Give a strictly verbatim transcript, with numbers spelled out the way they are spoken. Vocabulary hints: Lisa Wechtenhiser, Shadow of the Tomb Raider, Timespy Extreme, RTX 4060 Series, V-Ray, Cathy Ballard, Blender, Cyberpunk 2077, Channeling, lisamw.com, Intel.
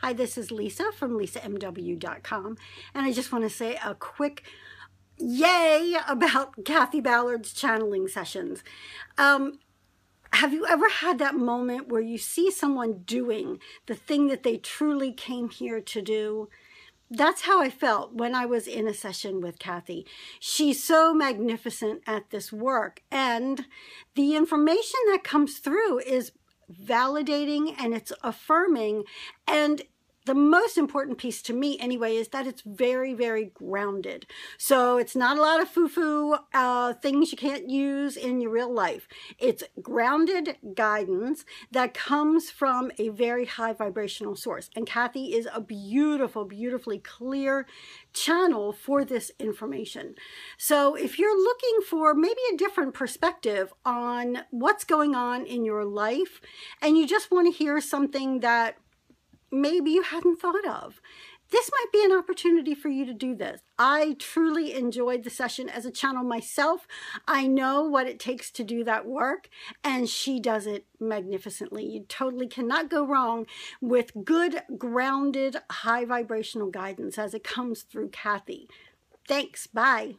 Hi, this is Lisa from lisa m w dot com, and I just want to say a quick yay about Cathy Ballard's channeling sessions. Um, have you ever had that moment where you see someone doing the thing that they truly came here to do? That's how I felt when I was in a session with Cathy. She's so magnificent at this work, and the information that comes through is validating and it's affirming, and the most important piece to me anyway is that it's very, very grounded. So it's not a lot of foo-foo uh, things you can't use in your real life. It's grounded guidance that comes from a very high vibrational source. And Cathy is a beautiful, beautifully clear channel for this information. So if you're looking for maybe a different perspective on what's going on in your life, and you just want to hear something that maybe you hadn't thought of, this might be an opportunity for you to do this. I truly enjoyed the session as a channel myself. I know what it takes to do that work, and she does it magnificently. You totally cannot go wrong with good, grounded, high vibrational guidance as it comes through Cathy. Thanks. Bye.